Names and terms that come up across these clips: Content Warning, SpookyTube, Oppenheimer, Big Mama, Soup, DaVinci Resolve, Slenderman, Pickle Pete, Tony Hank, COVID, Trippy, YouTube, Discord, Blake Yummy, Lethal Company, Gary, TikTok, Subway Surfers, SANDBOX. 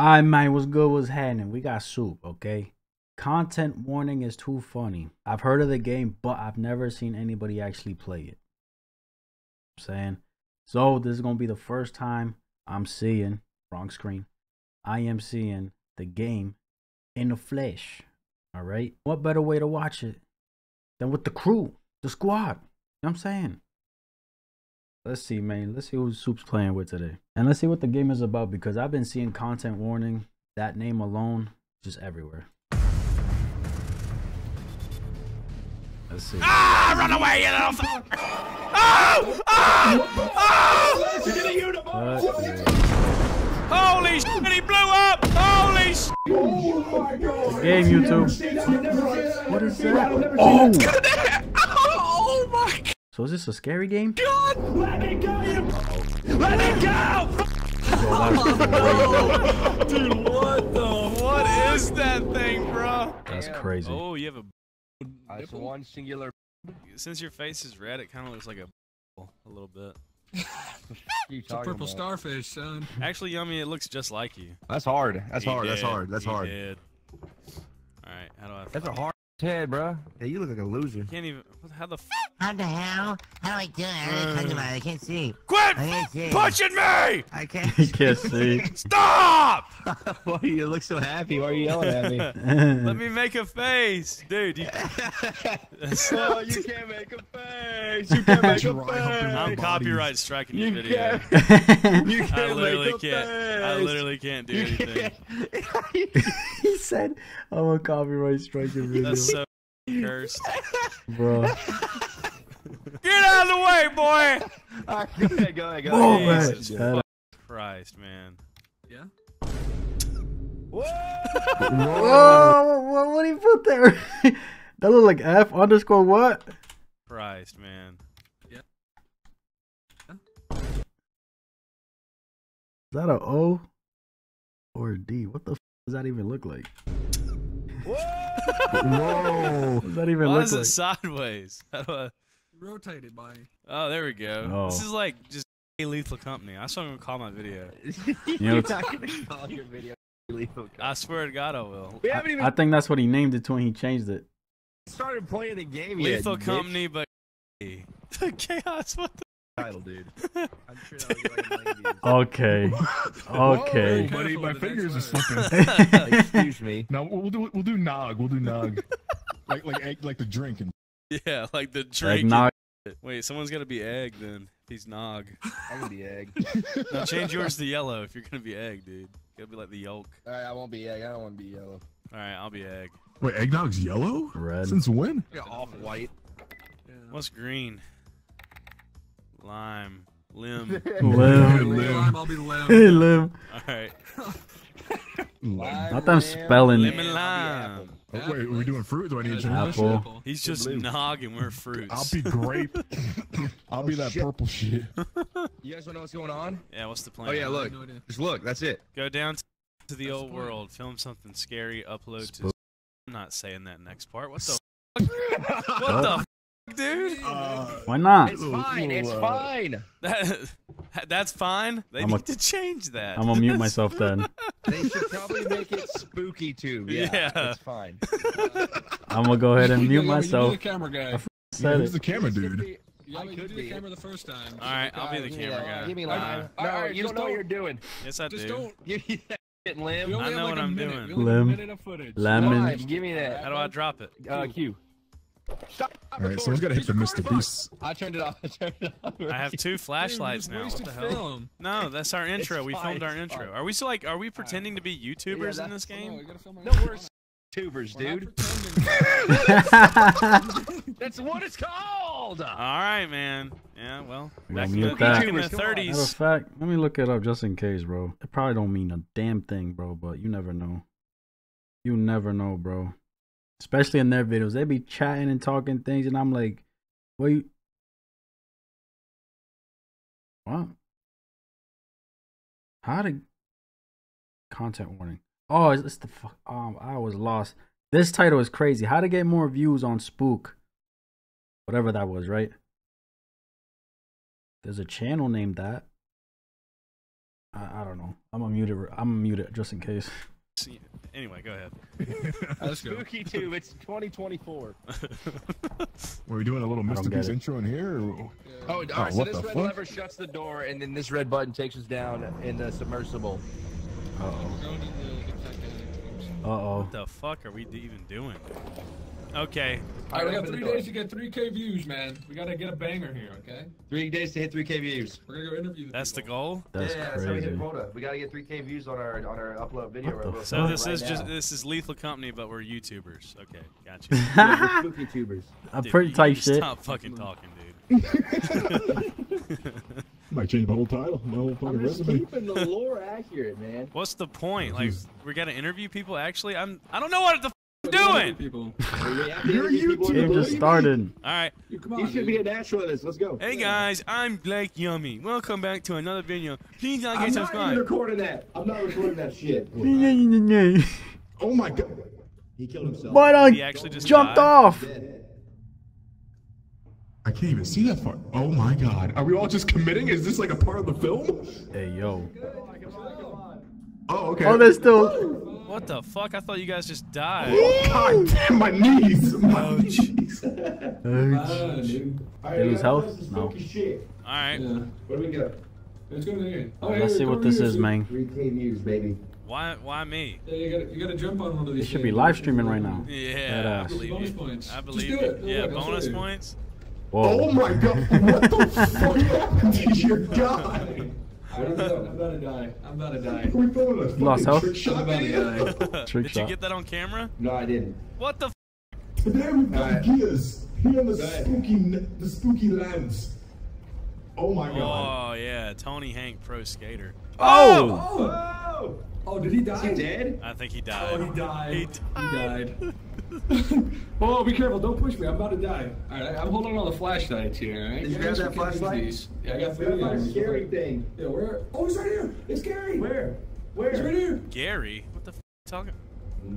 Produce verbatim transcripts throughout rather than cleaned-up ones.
Alright, man, what's good, what's happening? We got Soup, okay? Content Warning is too funny. I've heard of the game, but I've never seen anybody actually play it. I'm saying, so this is gonna be the first time I'm seeing, wrong screen, I am seeing the game in the flesh. Alright, what better way to watch it than with the crew, the squad? You know what I'm saying? Let's see, man. Let's see who Soup's playing with today. And let's see what the game is about, because I've been seeing Content Warning, that name alone, just everywhere. Let's see. Ah! Run away, you little fuck! Oh! Oh! Oh! You're gonna hear the bomb! Holy shit, he blew up! Holy shit! Oh my God! The game, YouTube. What is that? Oh! Oh my God! So is this a scary game? God! Let it go, you! Let it go! Oh my Dude, what the? What is that thing, bro? That's crazy. Oh, you have a. Uh, it's one singular. Since your face is red, it kind of looks like a. A little bit. It's a purple about? starfish, son. Actually, Yummy, it looks just like you. That's hard. That's he hard. Did. That's hard. That's he hard. Did. All right, how do I? That's a hard. Ted, bro. Hey, you look like a loser. Can't even. How the f? How the hell? How do I do it? How do I, do I, I can't see. Quit I can't see. pushing me! I can't. You can't see. Stop! Why do you look so happy? Why are you yelling at me? Let me make a face, dude. You... oh, you can't make a face. You can't make a face. I'm copyright striking your you video. Can't. You can't I literally make a can't. Face. I literally can't do anything. He said, "I'm a copyright striking video." That's so cursed, bro. Get out of the way, boy! All right, go ahead, go ahead, go ahead. Oh, Jesus man. Christ, man. Yeah? Whoa! Whoa! What, what did he put there? That looked like F underscore what? Christ, man. Yeah. Yeah. Is that an O or a D? What the f does that even look like? Whoa! Whoa! Does that even Why look is like? It sideways? How do I... Rotated by. Oh, there we go. No. This is like just a Lethal Company. That's what I'm gonna call my video. You're not gonna call your video Lethal Company. I swear to God, I will. We haven't even... I think that's what he named it to when he changed it. Started playing the game. Lethal yet, Company, bitch. But the chaos. What the title, dude? I'm sure that was like a ninety. Okay. Okay. Whoa, buddy, my fingers are slipping. Excuse me. No, we'll do we'll do nog. We'll do nog. like like like the drink and. Yeah, like the drink. Egg, nog. Wait, someone's gotta be egg then. He's nog. I'm gonna be egg. No, change yours to yellow if you're gonna be egg, dude. You gotta be like the yolk. Alright, I won't be egg. I don't wanna be yellow. Alright, I'll be egg. Wait, eggnog's yellow? Red. Since when? Yeah, off white. Yeah. What's green? Lime. Limb. Limb. Limb. Limb. I'll be limb. Hey, limb. Alright. Lime, Not them spelling. Lemon lime. Oh, wait, are we doing fruit? Do I need to apple. apple? He's just Blue. nogging. We're fruits. I'll be grape. I'll be oh, that shit. purple shit. You guys want to know what's going on? Yeah, what's the plan? Oh yeah, look. No just look. That's it. Go down to the That's old the world. Film something scary. Upload Spook. to. I'm not saying that next part. What the? fuck? What the? Fuck, dude. Uh, Why not? It's fine. It's fine. That. That's fine. They I'm need a, to change that. I'm gonna mute myself then. They should probably make it SpookyTube. Yeah, yeah, that's fine. Uh, I'm gonna go ahead and mute myself. Who's the camera guy? Yeah, who's the camera dude? I could be the camera the first time. All right, I'll be the camera guy. Give me like, uh, no, all right, you don't know what you're doing. Yes, I do. Just don't. Lim. I know what I'm doing. Lim. Lemon. Give me that. How do I drop it? Uh, Q. Stop. All right, someone's gotta hit the Mister Beast. I turned it off. I turned it off. I have two flashlights Dude, now. What the hell? Film. No, that's our intro. We filmed our intro. Are we so like? Are we pretending to be YouTubers yeah, in this game? No, we're tubers, dude. That's what it's called. All right, man. Yeah, well, back in the, back in the thirties. Matter of fact, let me look it up just in case, bro. It probably don't mean a damn thing, bro. But you never know. You never know, bro. Especially in their videos, they be chatting and talking things, and I'm like, "Wait, what? How did Content Warning? Oh, it's the fuck. Um, I was lost. This title is crazy. How to get more views on Spook, whatever that was, right? There's a channel named that. I, I don't know. I'm unmuted. I'm muted just in case. See, anyway, go ahead. Let's go. SpookyTube, it's twenty twenty-four. Were we doing a little Mister Beast intro in here? Or... Yeah. Oh, all right. Oh, so this red fuck? lever shuts the door, and then this red button takes us down in the submersible. Uh oh. Uh oh. What the fuck are we even doing? Okay. All right, we got three days to get three K views, man. We gotta get a banger here, okay? Three days to hit three K views. We're gonna go interview the That's people. the goal? That's yeah, crazy. That's how we hit quota. We gotta get three K views on our on our upload video. Right so this right is now. just this is Lethal Company, but we're YouTubers. Okay, gotcha. Yeah, we're YouTubers. I'm dude, pretty tight shit. Stop fucking talking, dude. Might change the whole title. My whole fucking I'm just resume. Keeping the lore accurate, man. What's the point? Like, we gotta interview people. Actually, I'm. I don't know what the. Doing? People. You're YouTube just started. All right. You, on, you should dude. be a natural at this. Let's go. Hey guys, I'm Blake Yummy. Welcome back to another video. Please don't get subscribed. I'm not even recording that. I'm not recording that shit. Oh my god. He killed himself. But I he actually just jumped died. off. I can't even see that far. Oh my god. Are we all just committing? Is this like a part of the film? Hey yo. Oh okay. Oh, there's still. What the fuck? I thought you guys just died. Oh, god damn, my knees! My oh, jeez. Oh, dude. They lose health? No. Alright. Yeah. What do we get up? Let's go in here. Oh, Let's hey, see what this is, soon. man. three K views, baby. Why, why me? Yeah, you gotta, you gotta jump on one of these. It should be live streaming right now. Yeah, that, uh, I believe bonus you. Points. I believe just do it. You. Yeah, I'll bonus points. Whoa. Oh my god, what the fuck happened to your guy? I don't know. I'm about to die. I'm about to die. We lost health. I'm about to die. Trick Did shot. you get that on camera? No, I didn't. What the f? Today we've got gears here on the spooky, the spooky lands. Oh my god. Oh yeah, Tony Hank, pro skater. Oh! Oh! Oh, oh did he die? Is he dead? I think he died. Oh, he died. He died. He died. Oh, be careful! Don't push me. I'm about to die. All right, I'm holding all the flashlights here. All right, did you grab that flashlight? Yeah, I got three of them. Scary thing. Yeah, where? Oh, it's right here. It's Gary. Where? Where? It's right here. Gary? What the f are you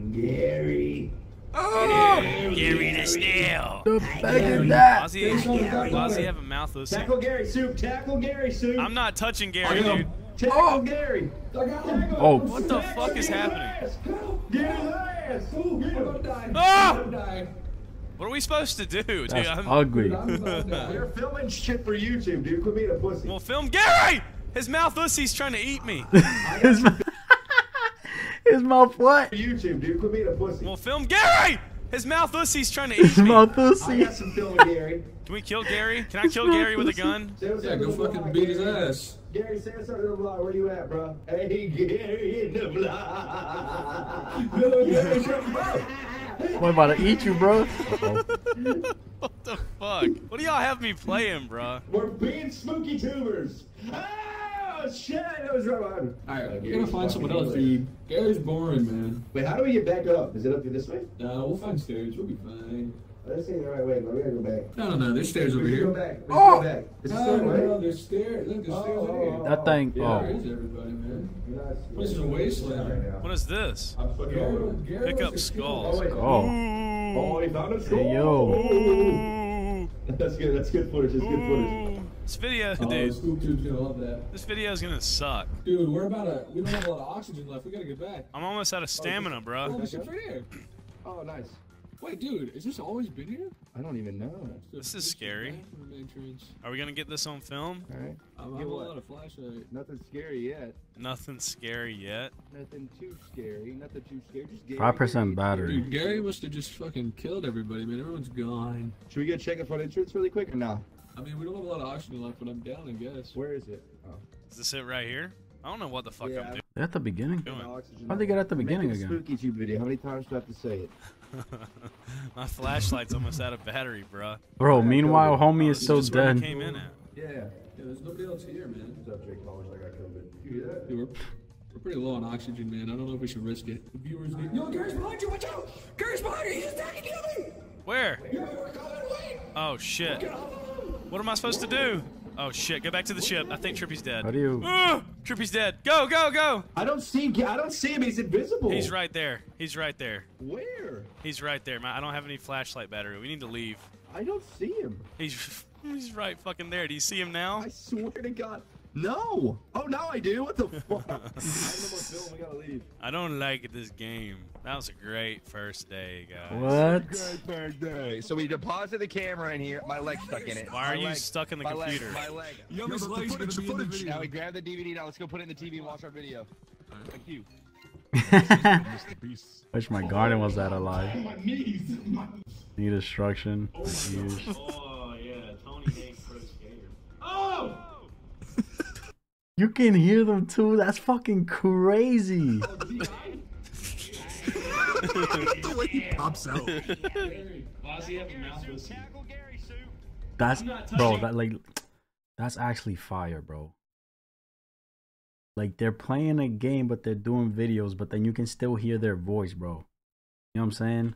talking? Gary. Oh! Gary, Gary the snail. The fuck that? Does he have a mouthless? Tackle Gary, Soup. Tackle Gary, Soup. I'm not touching Gary, dude. Tackle oh, Gary. I got him. Oh, what the fuck Gary is happening? Gary. Ooh, I'm die. Ah! I'm die. What are we supposed to do, dude? That's I'm... ugly. They're filming shit for YouTube, dude. Quit being a pussy. Well, film Gary! His mouth pussy's trying to eat me. His, His mouth what? YouTube, dude. Quit being a pussy. Well, film Gary! His mouth pussy's trying to eat His me. His mouth pussy. I got some film with Gary. Can we kill Gary? Can I kill Gary with a gun? Yeah, go fucking beat his ass. Gary, say us under the block. Where you at, bro? Hey, Gary in the block. Boy, I'm about to eat you, bro. Uh-oh. What the fuck? What do y'all have me playing, bro? We're being spooky tubers. Oh, shit. That was right behind me. All right, uh, we're going to find someone else. Dude. Gary's boring, man. Wait, how do we get back up? Is it up to this way? No, we'll find stairs. We'll be fine. This ain't the right way, but we gotta go back. No, no, no, there's stairs over here. Go back. Oh! Go back. It's no, no, no, there's stairs. Look, there's stairs over here. That thing. Yeah, oh. There is everybody, man. This is a wasteland. What is this? Pick up skulls. Oh. Oh, he found a skull. Hey, yo. That's good. That's good footage. That's good footage. This video, dude. SpookyTube's gonna love that. This video's gonna suck. Dude, we're about to. We don't have a lot of oxygen left. We gotta get back. I'm almost out of stamina, bro. Oh, nice. Wait, dude, has this always been here? I don't even know. This is scary. Are we gonna get this on film? All right. I'm, I'm a lot of flashlight. Nothing scary yet. Nothing scary yet. Nothing too scary. Nothing too scary. Just Five percent battery. Dude, Gary must have just fucking killed everybody, man. Everyone's gone. Should we go check in for insurance really quick or no? I mean, we don't have a lot of oxygen left, but I'm down, I guess. Where is it? Oh. Is this it right here? I don't know what the fuck yeah, I'm doing. At the beginning? How'd they get at the beginning again? SpookyTube video. How many times do I have to say it? My flashlight's almost out of battery, bro. Bro, meanwhile, homie oh, is so dead. Came in at. Yeah. Yeah, there's nobody else here, man. What's up, Jake? I got COVID. Dude, we're, we're pretty low on oxygen, man. I don't know if we should risk it. The viewers need. Yo, Gary's behind you! Watch out! Gary's behind you! He's attacking you! Where? Oh shit! What am I supposed to do? Oh shit, go back to the ship. I think Trippy's dead. How do you? Oh, Trippy's dead. Go, go, go! I don't see I don't see him. He's invisible. He's right there. He's right there. Where? He's right there. I don't have any flashlight battery. We need to leave. I don't see him. He's he's right fucking there. Do you see him now? I swear to God. No! Oh, now I do. What the fuck? I have no more film. We gotta leave. I don't like this game. That was a great first day, guys. What? Great first day. So we deposit the camera in here. My leg's stuck in it. Why are my you leg. stuck in the my computer? Leg. My leg. Yo, Yo, footage, footage. The footage. Now we grab the D V D. Now let's go put it in the T V and watch our video. Right. Thank you. Wish my garden was that alive. My knees. Need destruction. Oh, oh yeah, Tony Hank first gamer. Oh! You can hear them too. That's fucking crazy. The way he pops out. That's bro. That like, that's actually fire, bro. Like they're playing a game, but they're doing videos, but then you can still hear their voice, bro. You know what I'm saying?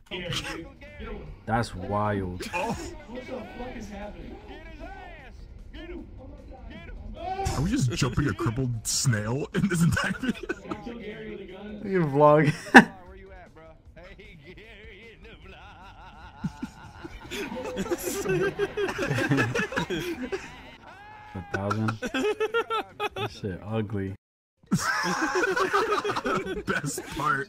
That's wild. Oh. What the fuck is happening? Get his ass. Get him. Are we just jumping a crippled snail in this entire video? Your vlog. Where you at, bro? Hey, Gary in the vlog. A thousand. That shit ugly. Best part.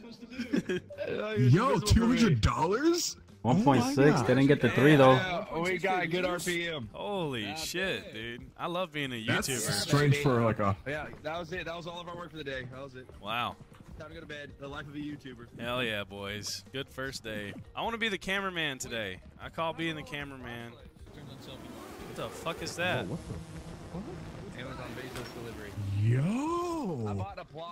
Yo, two hundred dollars. one point six, oh they didn't get the three though. Yeah, we got a good R P M. Holy That's shit, it. dude. I love being a YouTuber. That's strange for like a... Yeah, that was it. That was all of our work for the day. That was it. Wow. Time to go to bed. The life of a YouTuber. Hell yeah, boys. Good first day. I want to be the cameraman today. I call being the cameraman. What the fuck is that? Whoa, what the... What? Amazon delivery. Yo!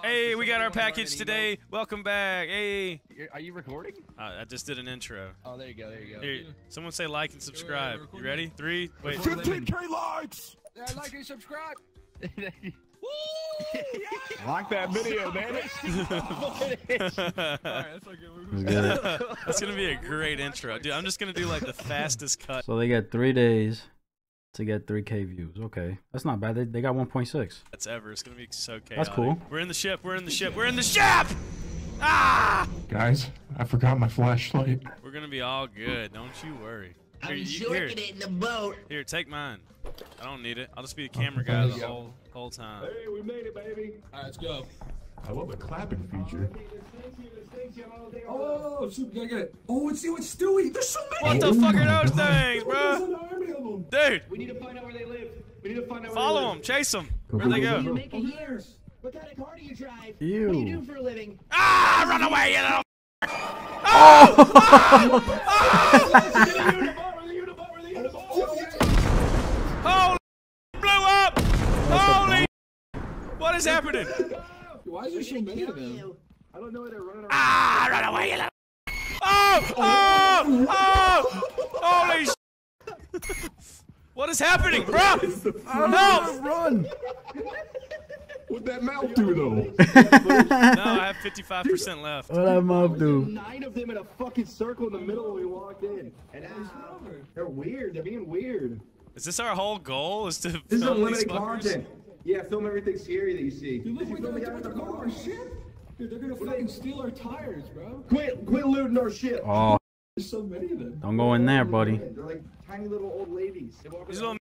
Hey, we got our package today. Welcome back. Hey. Are you recording? Uh, I just did an intro. Oh, there you go. There you go. Here, someone say like and subscribe. You ready? Three. Wait. fifteen K likes. Yeah, like and subscribe. Like that video, man. That's gonna be a great intro, dude. I'm just gonna do like the fastest cut. So they got three days to get three K views. Okay, that's not bad. They, they got one point six. That's ever. It's gonna be so chaotic. That's cool. We're in the ship. We're in the ship. We're in the ship. Ah! Guys, I forgot my flashlight. We're gonna be all good. Don't you worry. Here, I'm jerking sure it in the boat. Here, take mine. I don't need it. I'll just be the camera guy the whole whole time. Hey, we made it, baby. All right, let's go. I love the clapping feature. Oh, shoot, gotta get it. Oh, and see what's Stewie. There's so many. What the fuck are those things, bro? Dude. We need to find out where they live. We need to find out. Follow them, chase them. Where'd they go? What kind of car do you drive? Ew. What do you do for a living? Ah, run away, you little. Oh! Holy! Blew up! Holy! What is happening? Why is there so many of them? I don't know where they're running around. Ah, run away, you little. Oh! Oh! Oh! Holy shit! What is happening, bro? No! Run! What'd that mouth do, though? No, I have fifty-five percent left. What'd that mouth do? Nine of them in a fucking circle in the middle when we walked in. And wow. They're weird. They're being weird. Is this our whole goal? Is to film This is unlimited content. Yeah, film everything scary that you see. Dude, look, we don't get the car or shit. Dude, they're gonna fucking steal our tires, bro. Quit, quit looting our shit. Oh. There's so many of them. Don't go in there, buddy. They're like tiny little old ladies. These little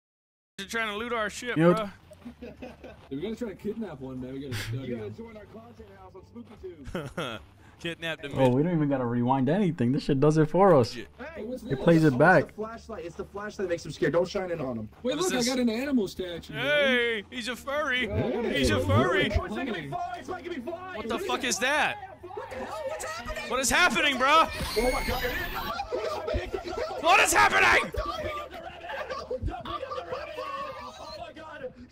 they're trying to loot our shit, you bro. We're gonna try to kidnap one day. We gotta, you gotta join our content house on SpookyTube. Kidnap them. Oh, we don't even gotta rewind anything. This shit does it for us. Hey, it plays it back. Oh, it's the flashlight. It's the flashlight that makes them scared. Don't shine it on them. Wait, look, this? I got an animal statue. Hey, man. He's a furry. Hey. He's a furry. Hey, it's making me fly. It's making me fly. What the fuck is that? What the hell? What's happening? What is happening, bro? Oh my god. What is happening?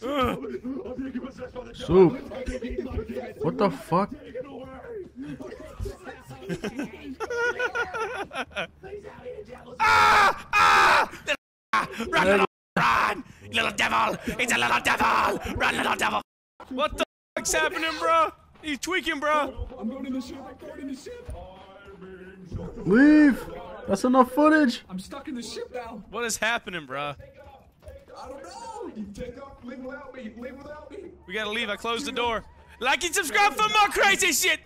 Uh. Soup. What the fuck? Ah! Ah! Run, little, run! Little devil! It's a little devil! Run, little devil! What the fuck's happening, bro? He's tweaking, bro. I'm going in the ship. I'm going in the ship. Leave. That's enough footage. I'm stuck in the ship now. What is happening, bro? I don't know. You take off, live without me, live without me. We gotta leave. I closed the door. Like and subscribe for more crazy shit.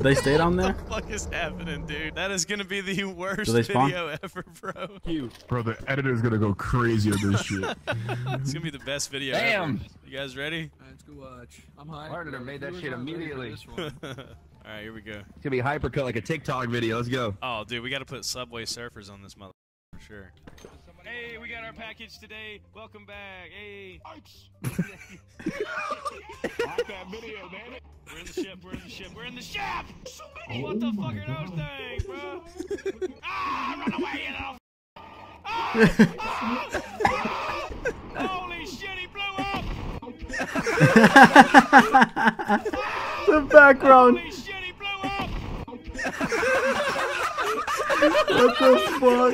They stayed on there? What the fuck is happening, dude? That is gonna be the worst video ever, bro. You. Bro, the editor's gonna go crazy on this shit. It's gonna be the best video Damn. ever. You guys ready? All right, let's go watch. I'm high. Our editor made that shit immediately. Alright, here we go. It's gonna be hypercut like a TikTok video. Let's go. Oh, dude, we gotta put Subway Surfers on this mother for sure. Hey, we got our package today. Welcome back. Hey. Like that video, man. We're in the ship. We're in the ship. We're in the ship. So many. Oh, what the fuck are those things, bro? Ah, run away, you know. Ah, ah. Holy shit, he blew up. The background. Holy shit, he blew up. What the fuck?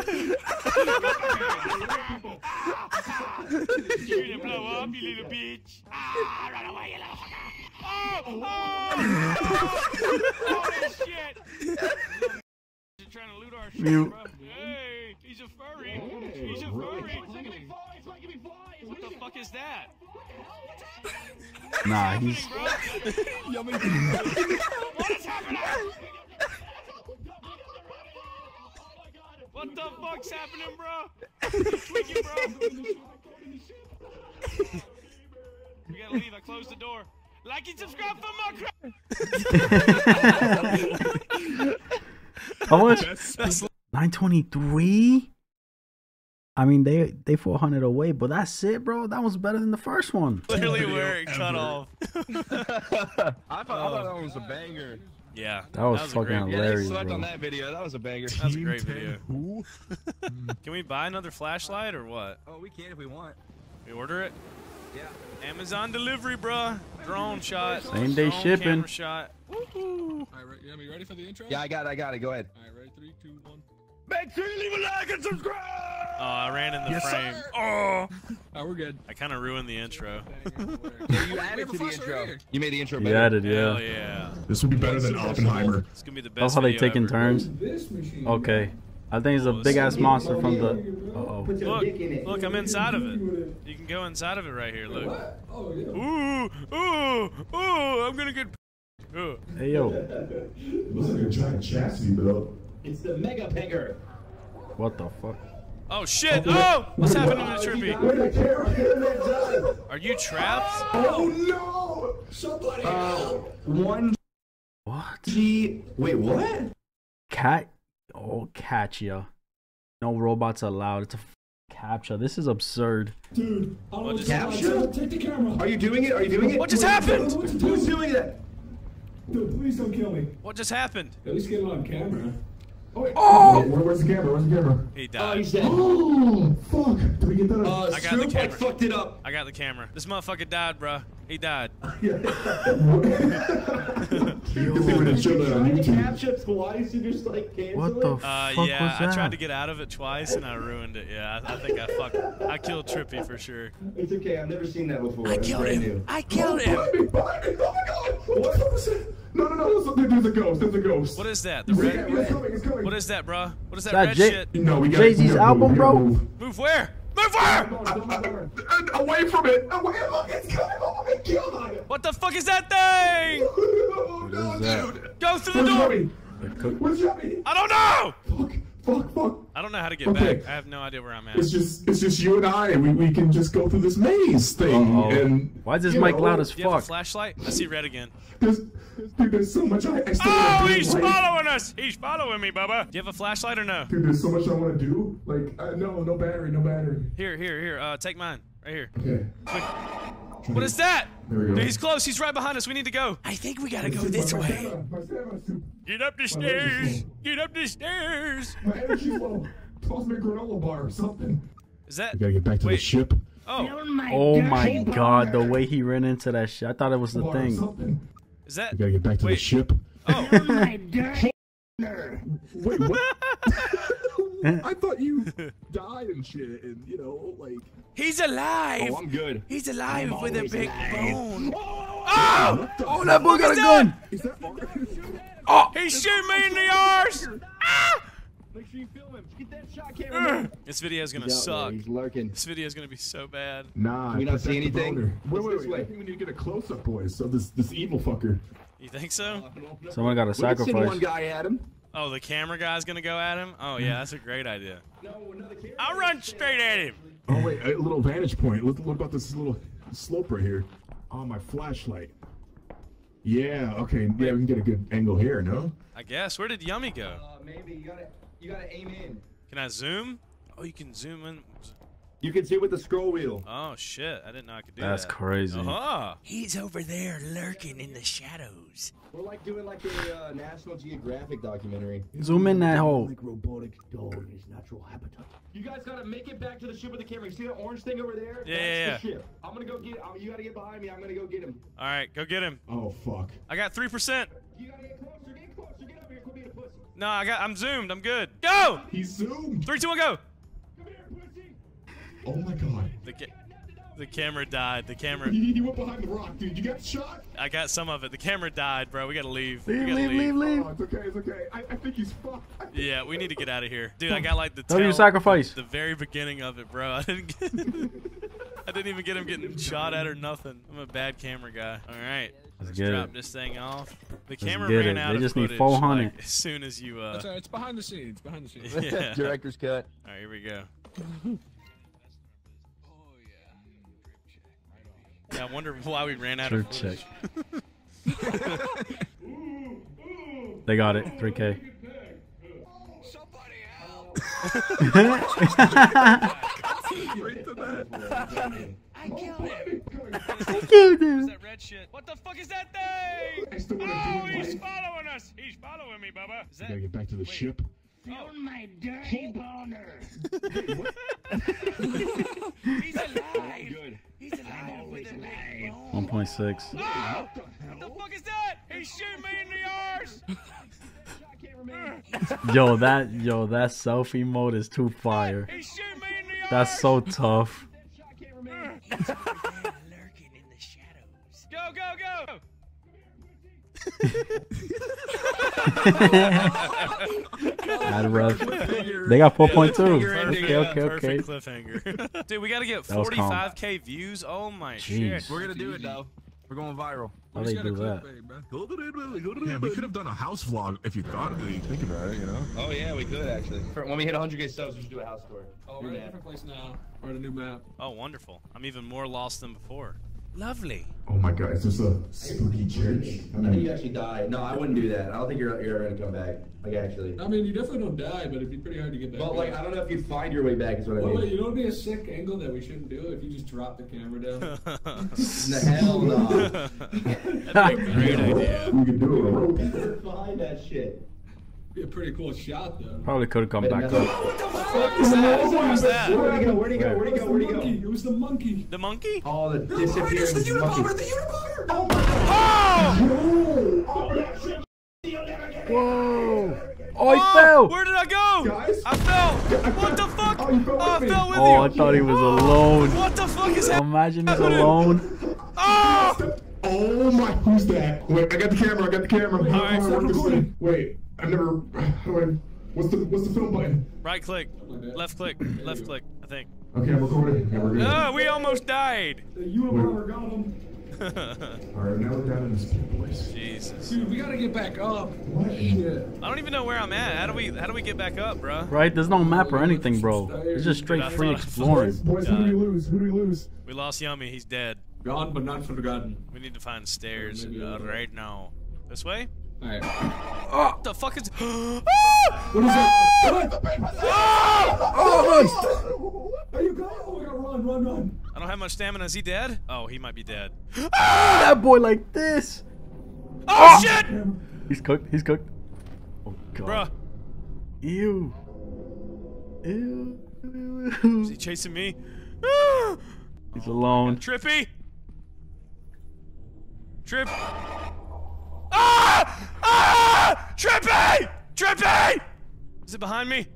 You gonna blow up, you little bitch. Ah, run away, you little fucker. Oh, oh, oh, holy shit. You're trying to loot our shit, bro. Hey, he's a furry. He's a furry. It's making me fly. It's making me fly. What the fuck is that? Nah, he's... What is happening? What the fuck's happening, bro? Tweaking, bro. We gotta leave. I closed the door. Like and subscribe for more crap. How much? nine twenty-three. I mean, they they four hundred away, but that's it, bro. That was better than the first one. Literally where it cut off. I thought, oh. I thought that was a banger. Yeah, that was, that was fucking great, hilarious. Yeah, slept on that video. That was a banger. That was a great video. Can we buy another flashlight or what? Oh, we can if we want. We order it. Yeah. Amazon delivery, bruh. Drone shot. Same day Drone shipping. Camera shot. Woohoo. All right, yeah, you ready for the intro? Yeah, I got it. I got it. Go ahead. All right, ready? Three, two, one. Make sure you leave a like and subscribe. Oh, I ran in the yes, frame. Sir. Oh. Oh, we're good. I kind of ruined the intro. Yeah, you added to the intro. Right you made the intro better. You added, yeah. Hell yeah. This would be better than Oppenheimer. It's gonna be the best. That's how they take in turns. Okay. I think it's a big ass monster from the. Uh oh. Look, look, I'm inside of it. You can go inside of it right here. Look. Ooh, ooh, ooh! I'm gonna get. Ooh. Hey yo. It looks like a giant chassis, bro. It's the mega pinger. What the fuck? Oh shit! Oh! What's happening to Trippy? Are you trapped? Oh no! Somebody help! Uh, one. What? G. Wait, what? Cat. Oh, catch ya. No robots allowed. It's a captcha. This is absurd. Dude, I'll just capture. Take the camera. Are you doing it? Are you doing it? What just happened? Who's doing that? Dude, please don't kill me. What just happened? At least get it on camera. Oh! oh. Where, where's the camera? Where's the camera? He died. Oh, he's dead. Oh, fuck. Did we get that? Uh, I got the camera. Fucked it up. I got the camera. This motherfucker died, bro. He died. Yo, Yo, you capture twice and just like cancel what the it? Uh, fuck yeah, was that? I tried to get out of it twice and I ruined it. Yeah, I, I think I fucked. I killed Trippy for sure. It's okay. I've never seen that before. I killed him. New. I killed oh, him. Behind me, behind me. Oh my god. What was it? No, no, no, there's a ghost, there's a ghost. What is that? The red? Yeah, it's coming, it's coming. What is that, bro? What is that, that red J shit? No, we got Jay-Z's album, bro. Move, move where? Move where? No, no, no, no, no. Uh, away from it. Away from it. It's coming. Oh, my God. What the fuck is that thing? Oh, no, dude. Go through the door. Where's Johnny? I don't know. Fuck. Fuck, fuck. I don't know how to get okay. back. I have no idea where I'm at. It's just, it's just you and I, and we, we can just go through this maze thing. Uh-oh. And why is this mic know, loud as fuck? Do you have a flashlight? I see red again. There's, dude, there's so much I. I still oh, he's light. following us. He's following me, Bubba. Do you have a flashlight or no? Dude, there's so much I want to do. Like, uh, no, no battery, no battery. Here, here, here. Uh, take mine, right here. Okay. Quick. What is that? There we go. Dude, he's close. He's right behind us. We need to go. I think we gotta go this way. Camera. My camera. Get up the stairs! Get up the stairs! My energy's low. Toss me a granola bar or something. Is that? We gotta get back to Wait. the ship. Oh, oh my, oh my god, the way he ran into that shit. I thought it was the bar thing. Is that? We gotta get back to Wait. the ship. Oh, oh my god. Wait, what? I thought you died and shit, and you know, like. He's alive! Oh, I'm good. He's alive I'm with a big alive. bone. Oh! Oh, oh, oh that boy got a gun! Is that Mark? Oh, he's shooting me in the arse! Ah! Make sure you film him. Get that shot camera. This video is gonna suck. He's lurking. This video is gonna be so bad. Nah. Can we not see anything? Wait, wait, wait. I think we need to get a close up, boys, of this this evil fucker. You think so? Someone got to sacrifice. One guy at him. Oh, the camera guy's gonna go at him? Oh yeah, that's a great idea. No, another camera. I'll run straight at him. Oh wait, a little vantage point. What, what about this little slope right here? Oh, my flashlight. Yeah, okay. Yeah, we can get a good angle here, no? I guess. Where did Yummy go? Uh, maybe. You gotta, you gotta aim in. Can I zoom? Oh, you can zoom in. You can see with the scroll wheel. Oh, shit. I didn't know I could do That's that. That's crazy. Uh-huh. He's over there lurking in the shadows. We're like doing like a uh, National Geographic documentary. Zoom in that hole. Like robotic dog in his natural habitat. You guys gotta make it back to the ship with the camera. You see that orange thing over there? Yeah, That's yeah, the ship. I'm gonna go get You gotta get behind me. I'm gonna go get him. All right, go get him. Oh, fuck. I got three percent. You gotta get closer. Get closer. Get over here. Quit being a pussy. No, I got, I'm zoomed. I'm good. Go! He's zoomed. Three, two, one, go. Oh my god. The, ca the camera died. The camera. You, you went behind the rock, dude. You got shot? I got some of it. The camera died, bro. We gotta leave. Leave, we gotta leave, leave, leave. Oh, it's okay, it's okay. I, I think he's fucked. Think yeah, we need to get out of here. Dude, I got like the tail, you sacrifice. The, the very beginning of it, bro. I didn't get I didn't even get him getting shot at or nothing. I'm a bad camera guy. All right. Let's, Let's get drop it. this thing off. The Let's camera ran it. out they of just footage need four hundred. Like, as soon as you uh That's all right. It's behind the scenes. Behind the scenes. Yeah. Director's cut. All right, here we go. Yeah, I wonder why we ran out True of check. They got it. three K. Somebody help! I killed him. I killed him. That red shit. What the fuck is that thing? Oh, he's following us. He's following me, Bubba. Is that... Gotta get back to the Wait. ship. Oh, my dirty boner. He's alive. Good. He's alive. one point six. Oh, what the fuck is that? He's shooting me in the arse. Yo, that yo, that selfie mode is too fire. He's shooting me in the arse. That's so tough. He's over there lurking in the shadows. Go, go, go. rough. They got four point two. Yeah, okay, okay, okay. Cliffhanger. Dude, we gotta get forty-five K views. Oh my Jeez. shit. We're gonna do it though. We're going viral. How they do that? Yeah, we could have done a house vlog if you thought of it. You think about it, you know? Oh yeah, we could actually. For, when we hit one hundred K subs, we should do a house tour. Oh, we're in a different place now. We're in a new map. Oh, wonderful. I'm even more lost than before. Lovely. Oh my god, is this a spooky church? I mean, you actually die. No, I wouldn't do that. I don't think you're you're gonna come back. Like actually. I mean, you definitely don't die, but it'd be pretty hard to get back. Well, like I don't know if you find your way back is what well, I mean. Wait, you know it'd be a sick angle that we shouldn't do if you just drop the camera down. The hell no. That'd be a great idea. We could do a rope. Find that shit. Be a pretty cool shot though. Probably could have come but back no. up. What the fuck is that? What was that? Where'd he go? Where'd he go? Where'd he go? Where'd he go? It was the monkey. The monkey? Oh, the disappearing monkey. The Unabomber! The Unabomber! Oh my god! Oh! Oh, that shit! Whoa! Oh, he oh, fell! Where did I go? Guys? I fell! What the fuck? Oh, you fell with, oh, I, fell with oh, you. I thought he was oh. alone. What the fuck is that? Imagine he's alone. Oh! Oh my, who's that? Wait, I got the camera, I got the camera. Alright, stop recording. Wait. I've never. How do I? What's the What's the film button? Right click, left click, left click. I think. Okay, I'm recording. Yeah, we're good. Oh, we almost died. You and Robert got him. All right, now we're down in this place. Jesus. Dude, we gotta get back up. What? Shit. I don't even know where I'm at. How do we How do we get back up, bro? Right? There's no map or anything, bro. It's just straight Dude, free exploring. Boys, who do we lose? Who do we lose? We lost Yummy. He's dead. Gone, but not forgotten. We need to find stairs uh, right now. This way. Alright. Oh. What the fuck is oh. What is that? Oh, oh nice. There you go. Oh my god, run, run, run. I don't have much stamina. Is he dead? Oh, he might be dead. Oh. That boy like this. Oh, oh shit! He's cooked, he's cooked. Oh god. Bruh. Ew. Ew. Ew. Is he chasing me? He's oh, alone. God. Trippy! Trip. Ah! Ah! Trippy! Trippy! Is it behind me?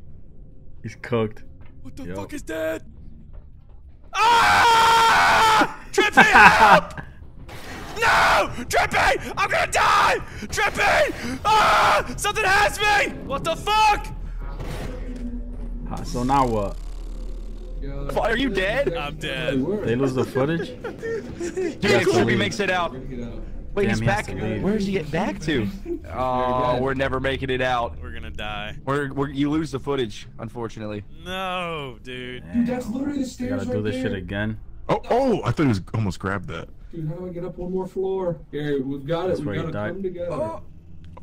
He's cooked. What the Yo. fuck is that? Ah! Trippy! Help! No! Trippy! I'm gonna die! Trippy! Ah! Something has me! What the fuck? Uh, so now what? Are you dead? I'm dead. They lose the footage? Trippy makes it out. Wait, Damn, he's back. He Where did he get back to? Oh, we're never making it out. We're gonna die. We're, we're you lose the footage, unfortunately. No, dude. Dude, that's literally the stairs. Gotta do this shit again. Oh, oh! I thought he was almost grabbed that. Dude, how do I get up one more floor? Gary, we've got it. We've got to come together. Oh.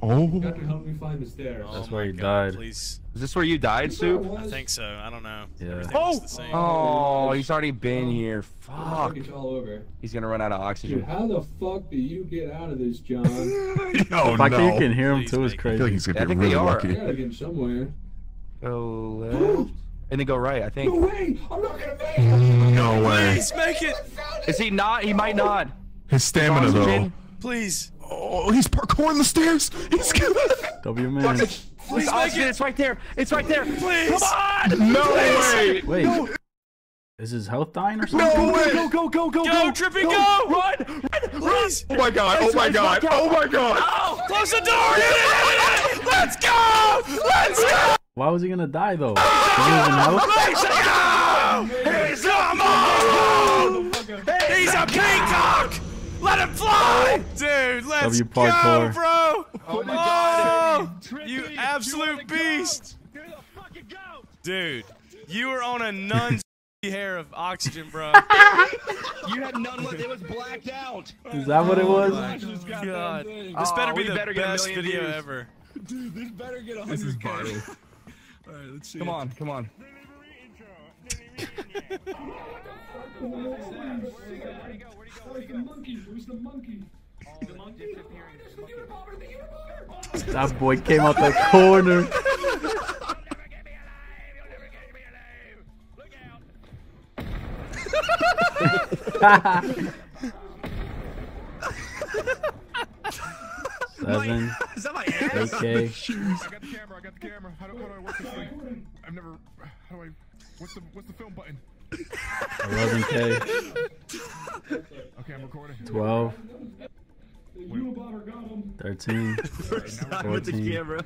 Oh. We've got to help me find the stairs. Oh, that's where he God, died. Please. Is this where you died, Soup? I think so. I don't know. Yeah. Everything oh. The same. Oh, he's already been oh. here. Fuck. All over. He's gonna run out of oxygen. Dude, how the fuck do you get out of this, John? The fact that you can hear him too is crazy. I feel like he's gonna yeah, get really lucky. I gotta get somewhere. Go left. And then go right, I think. No way! I'm not gonna make it! No way. Please make it! Is he not? He might not. His stamina, though. Please. Oh, he's parkouring the stairs! He's gonna... W, man. Please, Please make oxygen. It! It's right there! It's right there! Please! Come on! No Please. Way! Wait. No. Is his health dying or something? No way! Go, go, go, go, go! Go, Trippy, go! go. Run! Run! Please! Oh my god, oh my god, oh my god! Oh! Close the door! Let's go! Let's go! Why was he gonna die though? He's a moron! He's a peacock! Let him fly! Dude, let's go, bro! Oh my god! You absolute beast! Dude, you were on a nun's hair of oxygen, bro. You had none left. It was blacked out. Is that what it was? Oh my god! This better be the best video ever. Dude, this better get one hundred K. This is vital. All right, let's see. Come on, come on. That boy came out the corner. Seven. Is that my ass? Okay. I got the camera. I got the camera. How do, how do I work this thing? I've never. How do I? What's the What's the film button? eleven K. Okay, I'm recording. twelve. thirteen. fourteen. With the camera.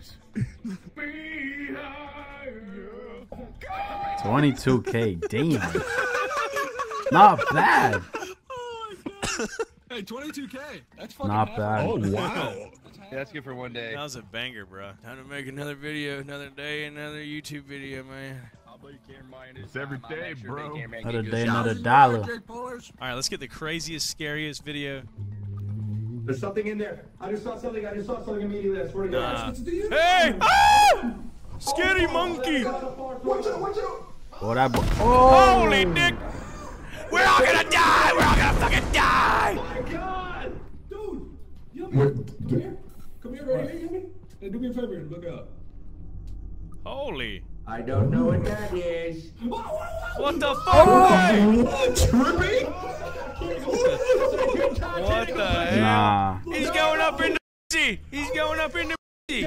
twenty-two K. Damn. Not bad. Oh my god. Hey, twenty-two K. That's fucking not bad. Oh wow. Yeah, that's good for one day. That was a banger, bro. Time to make another video, another day, another YouTube video, man. I'll bet you can't mind it. It's every day, bro. Another day, another dollar. All right, let's get the craziest, scariest video. There's something in there. I just saw something. I just saw something immediately. I swear to God. Nah. Hey! Ah! Scary oh, monkey. Watch out! Watch out! Oh, that boy. Oh. Holy dick! We're all gonna die! We're all gonna fucking die! Oh my god! Dude! Yo, man, come here. Come here, right here, Yummy. And do me a favor and look up. Holy. I don't know what that is. What the fuck? Oh, oh, Trippy? What the hell? Nah. He's going up in the pussy. He's going up in the pussy.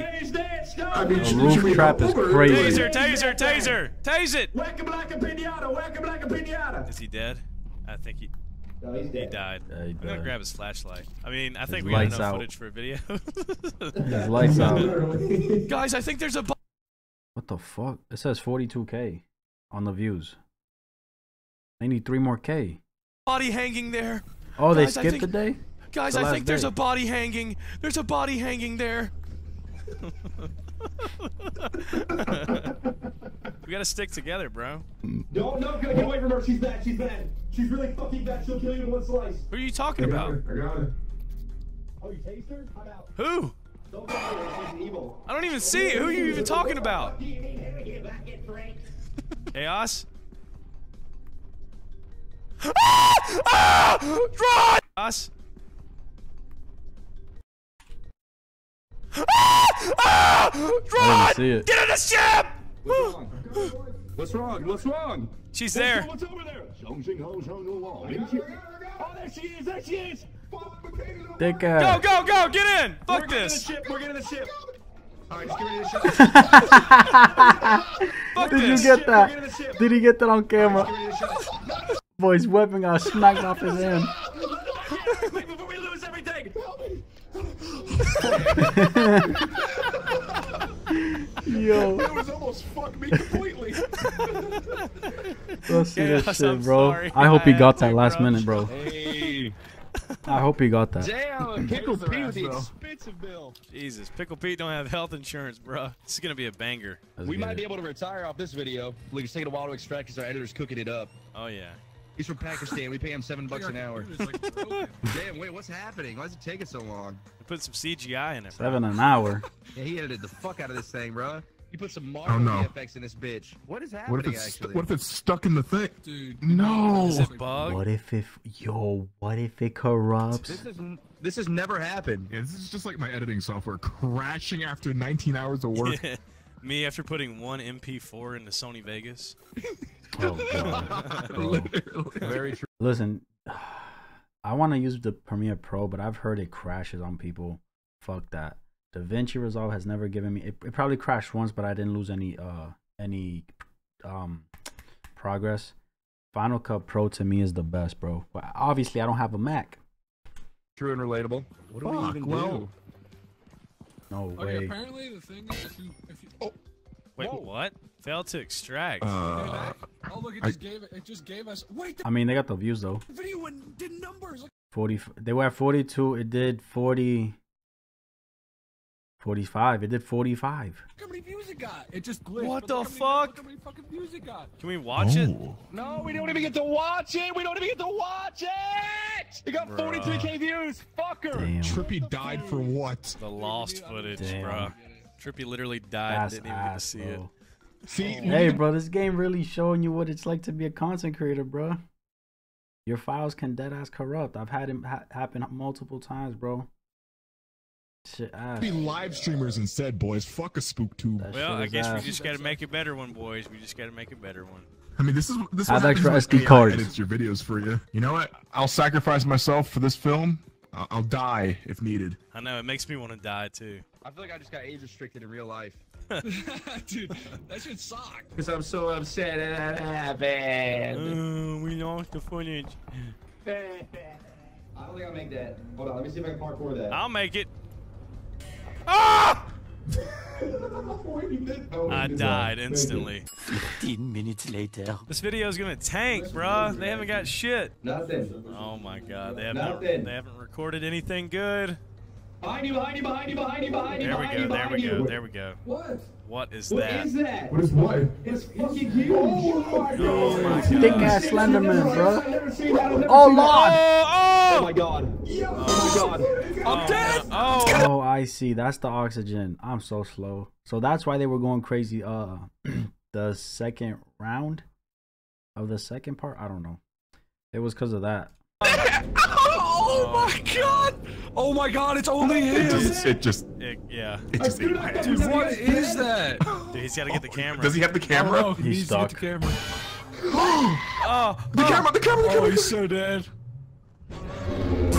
I mean, the roof trap is crazy. Taser, taser, taser. Tase it. Whack him like a pinata. Whack him like a pinata. Is he dead? I think he, no, he's dead. He died. Yeah, he I'm died. Gonna grab his flashlight. I mean, I his think we got enough out. Footage for a video. His lights out. Guys, I think there's a. What the fuck? It says forty-two K on the views. They need three more K. Body hanging there. Oh, guys, they skipped the day? Guys, the I think there's day. A body hanging. There's a body hanging there. We gotta stick together, bro. No, no, get away from her. She's bad. She's bad. She's really fucking bad. She'll kill you in one slice. Who are you talking I about? Her. I got her. Oh, you tased her? I'm out. Who? Don't her. She's evil. I don't even see it. Who are you even talking about? Chaos? Ah! Ah! Run! Chaos? Ah! Ah! Run! Get in the ship! What's wrong? What's wrong? She's there. What's over there? Oh, there she is. There she is. Dick go, go, go. Get in. Fuck We're this. Getting the ship. We're getting the ship. All right, just get rid of the ship. Fuck Did this. You get that? Did he get that on camera? Right, boy's weapon got smacked off his hand. Wait before we lose everything. Yo. It was almost fucked me completely. Let's see Chaos, that shit, I'm bro. Sorry. I hope he got that last minute, bro. Hey. I hope he got that. Damn, Pickle Pete with the expensive bill. Jesus, Pickle Pete don't have health insurance, bro. This is gonna be a banger. Let's we might be able to retire off this video. Like, it's taking a while to extract because our editor's cooking it up. Oh yeah. He's from Pakistan. We pay him seven bucks an hour. Damn, wait, what's happening? Why is it taking so long? They put some C G I in it. Seven bro. an hour. Yeah, he edited the fuck out of this thing, bro. He put some Marvel oh, no. V F X in this bitch. What is happening? What if it's, actually? What if it's stuck in the thing? Dude, no. Is it bug? What if it? Yo, what if it corrupts? This is this has never happened. Yeah, this is just like my editing software crashing after nineteen hours of work. Yeah. Me after putting one M P four into Sony Vegas. Oh, God. Bro. Very true. Listen, I want to use the Premiere Pro, but I've heard it crashes on people. Fuck that. DaVinci Resolve has never given me. It, it probably crashed once, but I didn't lose any uh any um progress. Final Cut Pro to me is the best, bro. But obviously, I don't have a Mac. True and relatable. What do Fuck, we even well. do? No way. Okay, apparently the thing is if you, if you oh, wait, whoa. what? Failed to extract. Uh, oh look, it just I, gave it. It just gave us. Wait. I mean, they got the views though. The video did numbers. Like forty. They were at forty-two. It did forty. forty-five. It did forty-five. Look how many views it got. It just glitched. What the fuck? Look how many fucking views it got. Can we watch oh. it? No, we don't even get to watch it. We don't even get to watch it. It got bruh. forty-three K views. Fucker. Damn. Trippy died for what? The lost footage, Damn. bro. Trippy literally died and didn't even ass, get to see bro. it. See, hey, bro, this game really showing you what it's like to be a content creator, bro. Your files can deadass corrupt. I've had it ha happen multiple times, bro. Be live streamers instead, boys. Fuck a SpookTube. Well, I guess ass. we just gotta make it better one, boys. We just gotta make it better one. I mean, this is this is like S D cards. Edits your videos for you. You know what? I'll sacrifice myself for this film. I'll, I'll die if needed. I know it makes me want to die too. I feel like I just got age restricted in real life. Dude, that shit sucked. Because I'm so upset. Uh, we lost the footage. I don't think I'll make that. Hold on, let me see if I can parkour that. I'll make it. Ah! I died instantly. fifteen minutes later. This video is gonna tank, bruh. They haven't got shit. Nothing. Oh my god, they haven't. They haven't recorded anything good. Behind you! Behind you! Behind you! Behind you! Behind you! There we go! There we go! There we go! What? What is that? What is that? What is what? It's fucking huge! Oh my god! Thick ass Slenderman, bro! Oh lord! Oh my god! Oh my god! I'm dead! Oh, I see. That's the oxygen. I'm so slow. So that's why they were going crazy. Uh, the second round of the second part. I don't know. It was because of that. Oh my god! Oh my god! It's only him. It just, it just it, yeah. It just dude, what is that? Dude, he's gotta get the camera. Does he have the camera? Oh, he's he's stuck. The camera. oh, the oh. camera! The camera! The camera! Oh, he's so dead.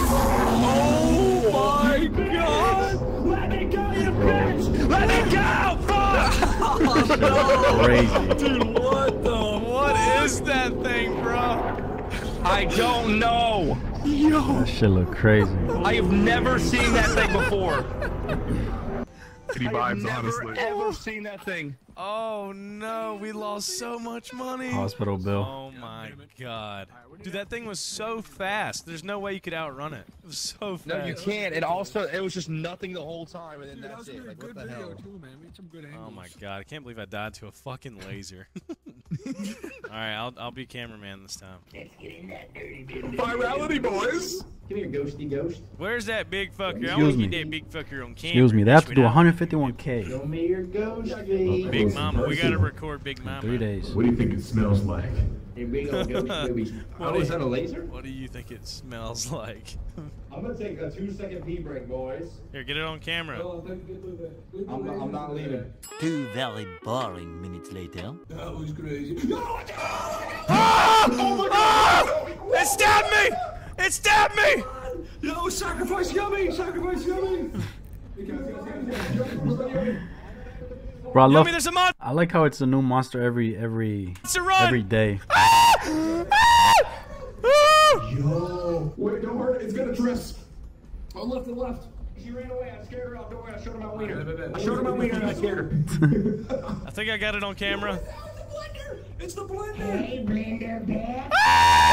Oh my god! Let it go, you bitch! Let it go! Fuck! Oh, no. Crazy. Dude, what the? What is that thing, bro? I don't know. Yo. That shit look crazy. I have never seen that thing before. Kitty vibes, never, honestly. Ever seen that thing? Oh no, we lost so much money. Hospital bill. Oh my god, dude, that thing was so fast. There's no way you could outrun it. It was so fast. No, you can't. It also, it was just nothing the whole time, and then dude, that's that it. Like, what the hell? Too, man. We had some good angles. Oh my god, I can't believe I died to a fucking laser. All right, I'll I'll be cameraman this time. Let's get in that dirty business. Virality, boys. Come here, ghosty ghost. Where's that big fucker? Excuse I want to get that big fucker on camera. Excuse me, they have to do one fifty-one K. Show me your ghosty. Big Mama, we gotta record Big Mama. Three days. What do you think it smells like? Oh, is that a laser? What do you think it smells like? I'm gonna take a two-second pee break, boys. Here, get it on camera. Oh, I'm, not, I'm not leaving. Two very boring minutes later. That was crazy. Ah! Oh my God! It stabbed me! It stabbed me! Yo, sacrifice yummy! Sacrifice yummy! Bro, I love. Yummy, a I like how it's a new monster every every every day. Ah! Ah! Ah! Yo, wait, don't hurt it. It's gonna dress. On left and left. She ran away. I scared her out. Don't worry. I showed her my wiener. I showed her my wiener. I scared her. I think I got it on camera. here! It's the blender! Hey, blender bear!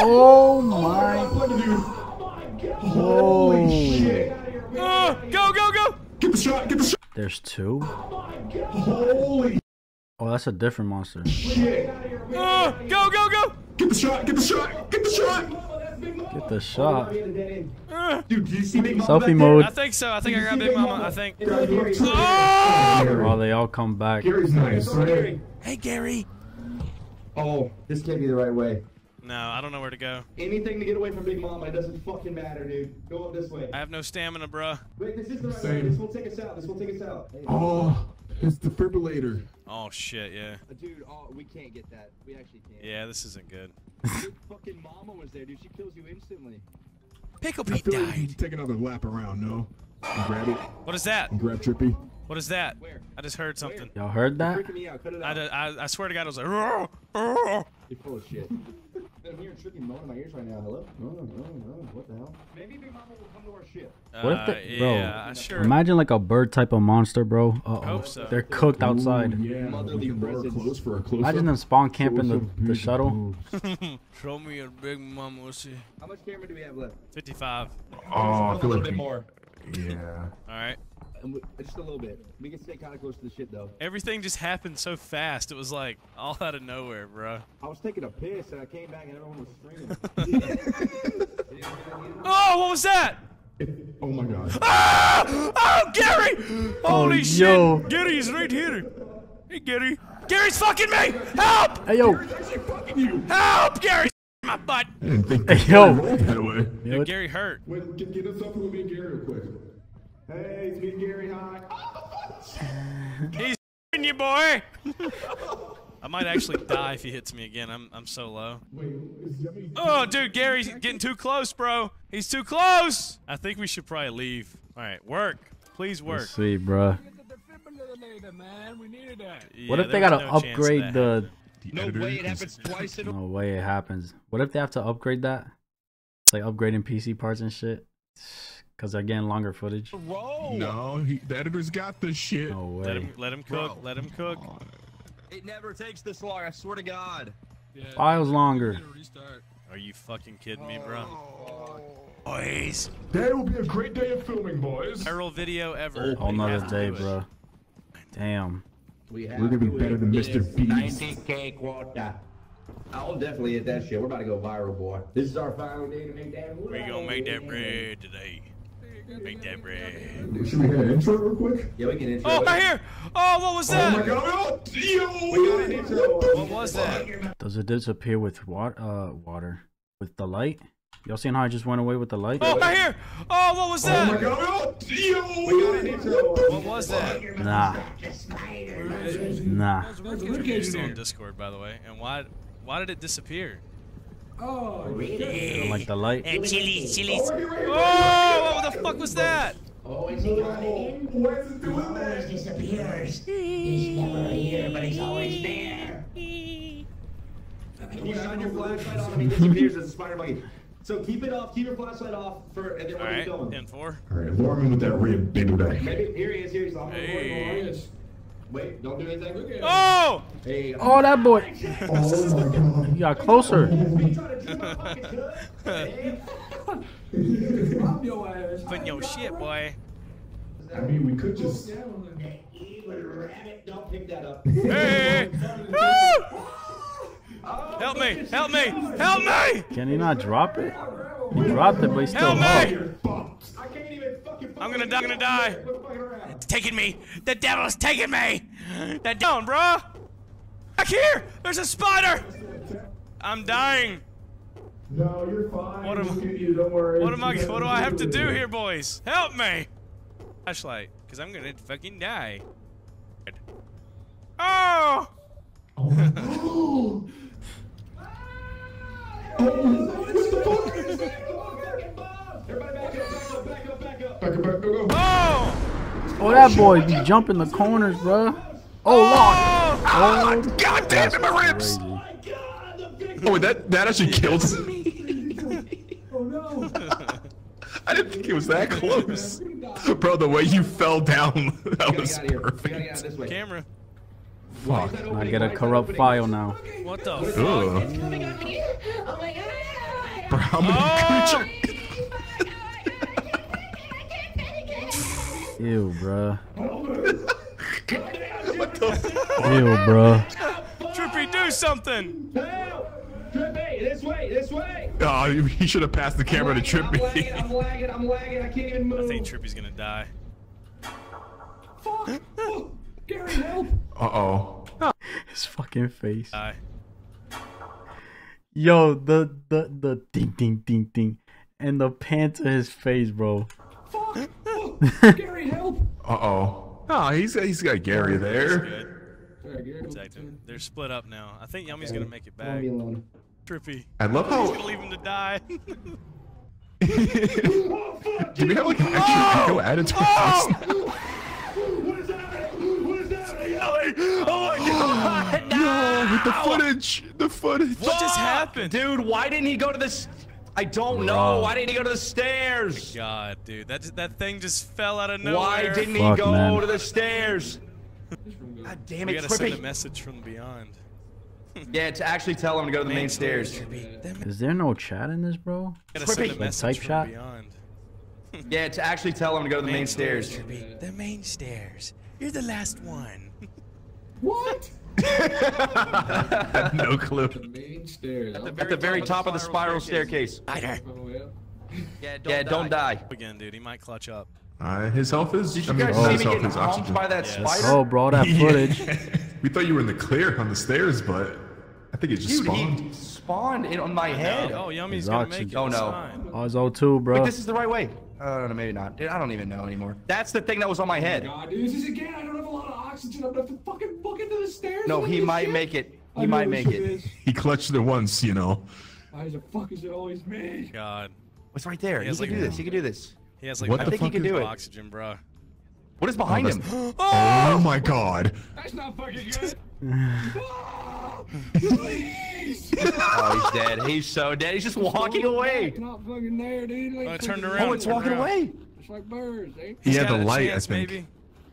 Oh my! Oh my god! Holy shit! Oh, go, go, go! Get the shot! Get the shot! There's two. Oh my god! Holy! Oh, that's a different monster. Shit! Oh, go, go, go! Get the shot! Get the shot! Get the shot! Get the shot. Dude, did you see Big Mama? Selfie mode. I think so. I think I got Big Mama. I think. Oh! Oh, they all come back. Gary's nice. Hey, Gary. Oh, this can't be the right way. No, I don't know where to go. Anything to get away from Big Mama. It doesn't fucking matter, dude. Go up this way. I have no stamina, bruh. Wait, this is the right way. This will take us out. This will take us out. Oh, it's the defibrillator. Oh shit, yeah. Dude, oh, we can't get that. We actually can't. Yeah, this isn't good. Your fucking mama was there, dude. She kills you instantly. Pickle Pete died. Like you can take another lap around, no? And grab it. What is that? And grab Trippy. What is that? Where? I just heard something. Y'all heard that? Freaking me out. Cut it out. I, I, I swear to God, I was like, "Rrr, rrr." You're full of shit. I'm hearing Trippy moaning in my ears right now. Hello? No, no, no, no. What the hell? Maybe Big Mama will come to our ship. What uh, if they, bro? Yeah, sure. Imagine like a bird type of monster, bro. Uh oh. I hope so. They're cooked Ooh, outside. Yeah. Motherly close for a close Imagine them spawn camping the, the shuttle. Show me your Big Mama. She. How much camera do we have left? fifty-five. Oh, I feel a little like bit more. Yeah. All right. We, just a little bit. We can stay kind of close to the shit, though. Everything just happened so fast. It was like all out of nowhere, bro. I was taking a piss and I came back and everyone was screaming. Oh, what was that? Oh my god. Ah! Oh, Gary! Holy oh, shit! Yo. Gary's right here. Hey, Gary. Gary's fucking me! Help! Hey, yo. Gary's actually fucking you. Help, Gary! My butt. I didn't think hey, yo. That way. Dude, Gary hurt. Wait, get, get us up with me and Gary real quick. Hey, it's me, Gary. Hi. He's f***ing you, boy. I might actually die if he hits me again. I'm I'm so low. Wait, is Yummy oh, dude, Gary's getting too close, bro. He's too close. I think we should probably leave. All right, work. Please work. Let's see, bro. What if they gotta no upgrade the? the no way it happens twice. In no way it happens. What if they have to upgrade that? It's like upgrading P C parts and shit. Cause they're getting longer footage. Whoa. No, he, the editor's got this shit. No way. Let him, let him cook. Bro. Let him cook. It never takes this long. I swear to God. Yeah, files longer. Are you fucking kidding me, bro? Oh. Boys. That will be a great day of filming, boys. Viral video ever. Whole nother day, bro. Damn. We have We're gonna be better than Mister Beast. ninety K quota. I'll definitely hit that shit. We're about to go viral, boy. This is our final day to make that bread. We're gonna make that bread today. Make that bread. Should we have an intro real quick? Yeah, we can intro. Oh, right here! Oh, what was that? Oh my god! Oh, yo, we got an intro. What was that? Does it disappear with water? Uh, water with the light? Y'all seen how I just went away with the light? Oh, right here! Oh, what was that? Oh my god! Oh, yo, we got an intro. What was that? Nah. Nah. It's on Discord, by the way. And why? Why did it disappear? Oh, really? Like the light. And chili, chili. Oh, what the fuck was that? Oh, is he got it in? What's it doing he there? He disappears. He's never here, but he's always there. Can you shine your flashlight off and he disappears as a spider monkey? So keep it off, keep your flashlight off for and then where are you going? ten four. All right, lure him with that rib, baby. Maybe here he is, here he is. I'm going to go. Wait, don't do anything. Okay. Oh! Hey, oh, that boy. Oh, my God. You got closer. Putting your shit, boy. I mean, we could just... Don't pick that up. Hey! Help me! Help me! Help me! Can he not drop it? He dropped it, but he's still up. I'm gonna die, I'm gonna die. It's taking me. The devil is taking me. That down, bro. Back here. There's a spider. I'm dying. No, you're fine. What am I? What am I? What do I have to do here, boys? Help me. Flashlight, cause I'm gonna fucking die. Oh. Oh. Oh! Oh, that boy be jumping the corners, bro. Oh, oh, oh God damn it, my ribs! Crazy. Oh, wait, that that actually killed me. Oh no! I didn't think it was that close, bro. The way you fell down, that was perfect. Camera. Fuck, I get a corrupt file now. What the fuck? Oh my god. Brown creature. Ew, bruh. What the fuck? Ew, bruh. Trippy, do something! Trippy, this way, this way! Oh, he should have passed the camera lagging, to Trippy. I'm lagging, I'm lagging, I'm lagging, I can't even move. I think Trippy's gonna die. Fuck! Fuck! Gary, help! Uh-oh. His fucking face. Die. Yo, the, the, the ding, ding, ding, ding. And the pants of his face, bro. Fuck! Gary, help! Uh-oh. Oh, he's, he's got Gary there. They're split up now. I think Yummy's gonna make it back. Trippy. I love how... He's gonna leave him to die. Do we have like an extra echo added to us? What is happening? What is happening? Oh my god! No! With the footage! The footage! What just happened? Dude, why didn't he go to this... I don't Bro. know. Why didn't he go to the stairs? Oh god, dude, that just, that thing just fell out of nowhere. Why didn't Fuck, he go man. to the stairs? God damn it, we gotta Trippy. Send a message from beyond. Yeah, to actually tell him to go to the main, main stairs. stairs. Is there no chat in this, bro? Trippy, like, type chat. Yeah, to actually tell him to go to the main, main stairs. stairs. The main stairs. You're the last one. What? I have no clue. The main stairs. At the very, At the very top, top of the spiral, spiral staircase. staircase. Oh, yeah. yeah, don't, yeah die. don't die. Again, dude, he might clutch up. Uh, his health is. Did you I guys mean, see me getting pumped by that yes. spider? Oh, bro, that footage. Yeah. We thought you were in the clear on the stairs, but I think it just dude, spawned. He spawned it on my head. Oh, Yummy's gonna make it. Oh no. Oh, it's oh two, bro. Wait, this is the right way. Oh, no, maybe not. Dude, I don't even know anymore. That's the thing that was on my head. God, dude, this is again. I don't have a lot of oxygen. I'm gonna have to fucking book into the stairs. No, he might shit. make it. He I might make it. Is. He clutched it once, you know. Why the fuck is it always me? God, it's right there. He, he can like, do this. He can do this. He has like. What I the think fuck he can do it. Oxygen, bro. What is behind oh, him? Oh, oh my god. That's not fucking good. Oh, please. Oh, he's dead. He's so dead. He's just walking away. It's not fucking there, dude. Like, oh, turned around. Oh, it's walking around. away. It's like birds, eh? He had the light, chance, I think. Maybe.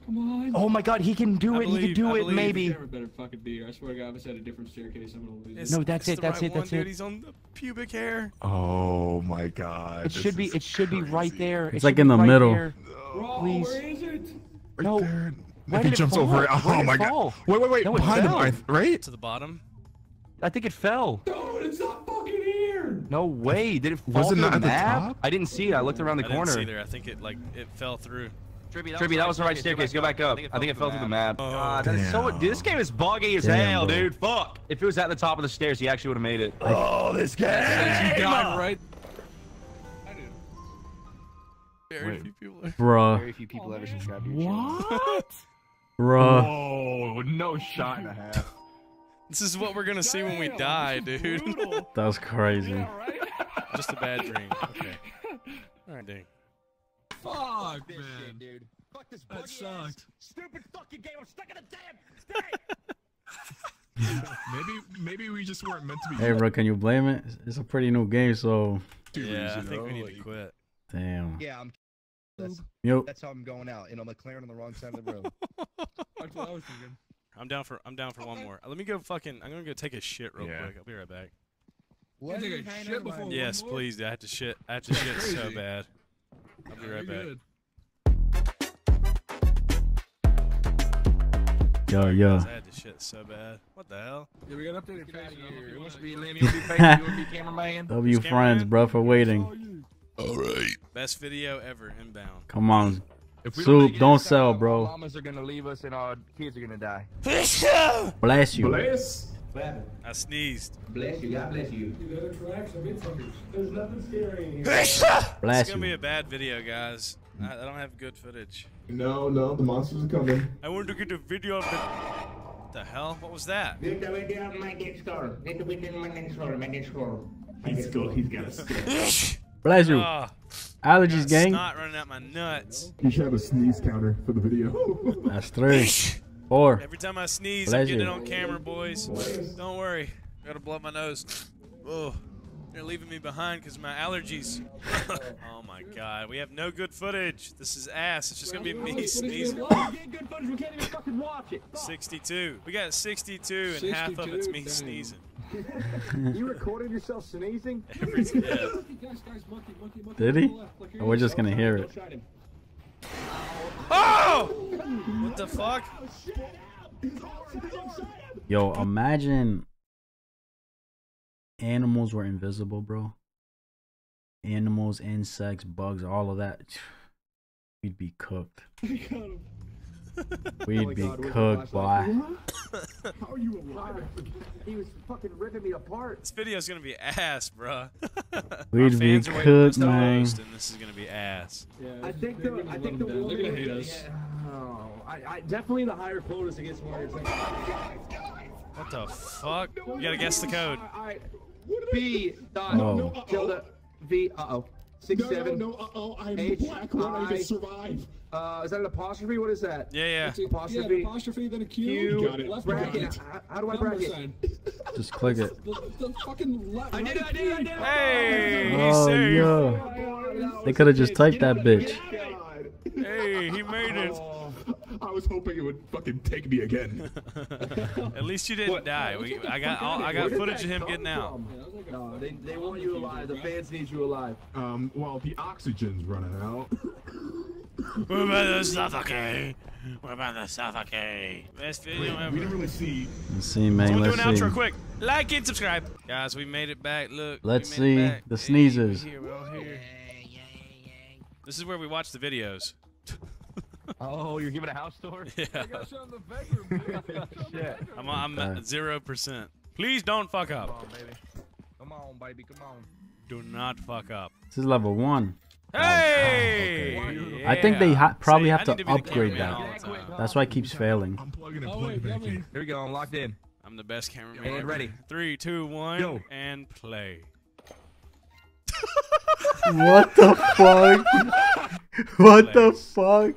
Come on. Oh my god, he can do I it. Believe, he can do I it, believe. maybe. Never better fucking be. I swear to God, if I said a different staircase, I'm gonna lose it's, it. No, that's it. That's right it. That's one, it. He's on the pubic hair. Oh my god. It should be. It should crazy. be right there. It's it like in the right middle. No. Please. Where is it? Right no. there. If he jumps over it, oh my god! Wait, wait, wait! No, behind him, right? To the bottom. I think it fell. Dude, it's not fucking here. No way! Did it fall? Was it not at the top? I didn't see it. I looked around the corner. I didn't see there. I think it like it fell through. Trippy, that was the right staircase. Go back up. I think it fell through the map. God, that's so. Dude, this game is buggy as hell, dude. Fuck! If it was at the top of the stairs, he actually would have made it. Oh, this game! You died, right? Very few people. Bruh. Very few people ever subscribe to your channel. What? Bruh. Oh, no shot and a half. This is what we're gonna see when we die, dude. That was crazy. Yeah, right? Just a bad dream. Okay. Alright, dude. Fuck, Fuck this man. Shit, dude. Fuck this buggy that sucked. Ass, stupid fucking game. I'm stuck in a damn thing. maybe, maybe we just weren't meant to be. Hey, bro, can you blame it? It's a pretty new game, so. Dude, yeah, I think we need to quit. Damn. Yeah, I'm. That's, yep. that's how I'm going out, and I'm McLaren on the wrong side of the road. That's what I was thinking. I'm down for I'm down for one more. Let me go fucking. I'm gonna go take a shit real yeah. quick. I'll be right back. What? Take a shit before yes, one more? please. I have to shit. I have to shit so bad. I'll be right back. Yo, yo. I had to shit so bad. What the hell? Yeah, we got updated fast. You want to be Lammy? You want to be cameraman? W friends, bro, for waiting. All right. Best video ever inbound. Come on. If we Soup, don't sell, bro. Mamas are gonna leave us and our kids are gonna die. Bless you. Bless. I sneezed. Bless you. God bless you. There's nothing scary in here. Bless you. It's gonna be a bad video, guys. I, I don't have good footage. No, no, the monsters are coming. I want to get a video of the... What the hell? What was that? It's the video of my next door. It's the video of my next door. My next door. He's got. He's got a stick. Bless you. Uh, Allergies, gang. Snot running out my nuts. You should have a sneeze counter for the video. That's three, four. Every time I sneeze, I'm getting it on camera, boys. Don't worry. I gotta blow my nose. Oh, They're leaving me behind because of my allergies. Oh my god, we have no good footage. This is ass. It's just gonna be me sneezing. sixty-two. We got sixty-two, and half of it's me sneezing. You recorded yourself sneezing? Every, yeah. Did he? Or we're just gonna hear it. Oh! What the fuck? Yo, imagine animals were invisible, bro. Animals, insects, bugs, all of that. We'd be cooked. We'd oh be God, cooked, boy. How are you alive? He was fucking ripping me apart. This video's gonna be ass, bro. We'd be cooked, man. Host, and this is gonna be ass. Yeah, I think the I think the woman. They're gonna hate us. Yeah. Oh, I, I definitely the higher quotas against more. What the fuck? You gotta guess the code. B dot oh. Tilda V. Uh oh. Six no, seven. No, no, uh oh, I'm H black. One I can survive. Uh, is that an apostrophe? What is that? Yeah, yeah. It's an apostrophe. Yeah, an apostrophe, then a Q. You got it. Left bracket. Right. How, how do I Number bracket? Sign. Just click it. The, the fucking left. I did it, I did it, I did it. Hey, oh, saved. Yo. They could have just typed that bitch. Hey, he made it. I was hoping it would fucking take me again. At least you didn't what? die. We, I got all, I got footage of him getting out. Yeah, like no, they, they want you alive. The fans need you alive. Um, well, the oxygen's running out. We're about to suffocate. We're about to suffocate. Best video ever. We didn't really see. Let's see, man. So we'll Let's do an see. outro quick. Like and subscribe. Guys, we made it back. Look. Let's see the sneezers. Hey, we're here, we're here. This is where we watch the videos. Oh, you're giving a house tour? Yeah. I'm, I'm at zero percent. Please don't fuck up. Come on, baby. Come on, baby. Come on. Do not fuck up. This is level one. Hey! Oh, okay. Yeah. I think they ha probably See, have to, to upgrade that. That's why it keeps failing. I'm plugging and plugging back in. Here we go. I'm locked in. I'm the best cameraman. And ready. Three, two, one, Yo. and play. What the fuck? What the fuck? What the fuck?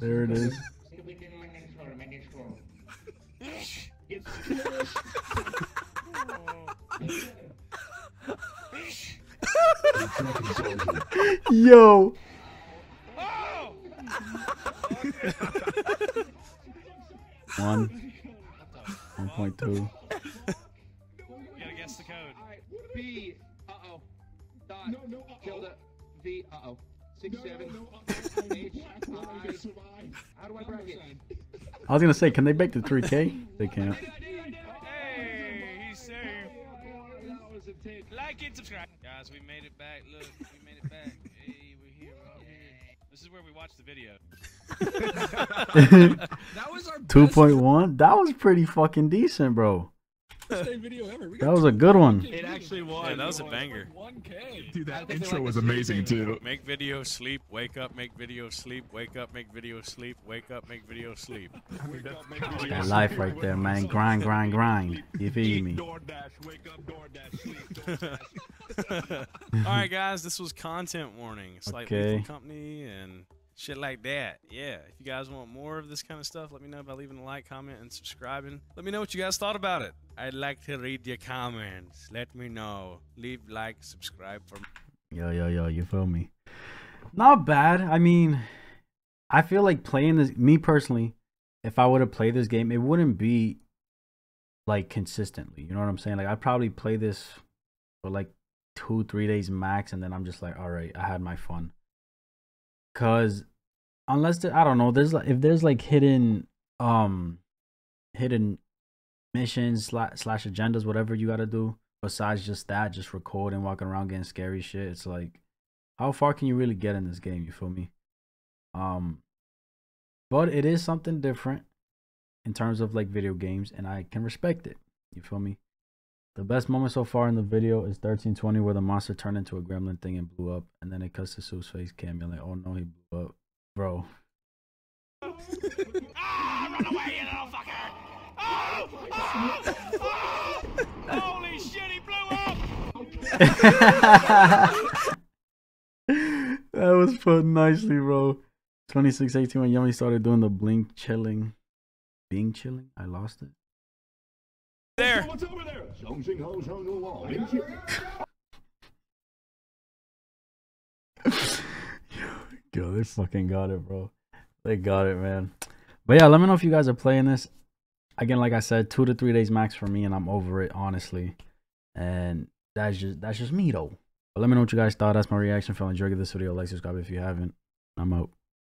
There it is. Yo. One. one point two. You gotta guess the code. B. Uh oh. Dot. No, no, uh-oh. Tilda. V. Uh oh. Six, no, seven. No, no, H. I. How do I bracket? I was gonna say, can they bake the three K? They can't. Hey, he's safe. Like and subscribe. Guys, we made it back. Look, we made it back. Hey, we're here. We're here. This is where we watch the video. That was our two point one. That was pretty fucking decent, bro. Video ever. That was a good one. It actually was. Yeah, that was a banger. Dude, that intro was amazing too. Make video sleep, wake up, make video sleep, wake up, make video sleep, wake up, make video sleep. That life right there, man. Grind, grind, grind. You feed me. Alright guys, this was Content Warning. It's like Lethal Company and shit like that. Yeah, if you guys want more of this kind of stuff, let me know by leaving a like, comment, and subscribing. Let me know what you guys thought about it. I'd like to read your comments. Let me know. Leave like, subscribe for me. Yo, yo, yo, you feel me? Not bad. I mean, I feel like playing this, me personally, if I were to play this game, it wouldn't be like consistently. You know what I'm saying? Like, I'd probably play this for like two, three days max, and then I'm just like, all right, I had my fun. Cause unless there, I don't know, there's like if there's like hidden um hidden missions slash, slash agendas, whatever you gotta do besides just that, just record and walking around getting scary shit. It's like, how far can you really get in this game? You feel me? Um, but it is something different in terms of like video games, and I can respect it. You feel me? The best moment so far in the video is thirteen twenty, where the monster turned into a gremlin thing and blew up, and then it cuts to Soup's face cam. You're like, oh no, he blew up, bro. Ah, run away, you little fucker! Oh, oh, oh, oh. Holy shit, he blew up! put nicely, bro. twenty-six eighteen when Yummy started doing the blink chilling. Bing chilling? I lost it. There. What's over there? Yo, they fucking got it, bro. They got it, man. But yeah, let me know if you guys are playing this. Again, like I said, two to three days max for me, and I'm over it, honestly. And that's just that's just me, though. But let me know what you guys thought. That's my reaction. If you enjoyed this video, like, subscribe if you haven't. I'm out.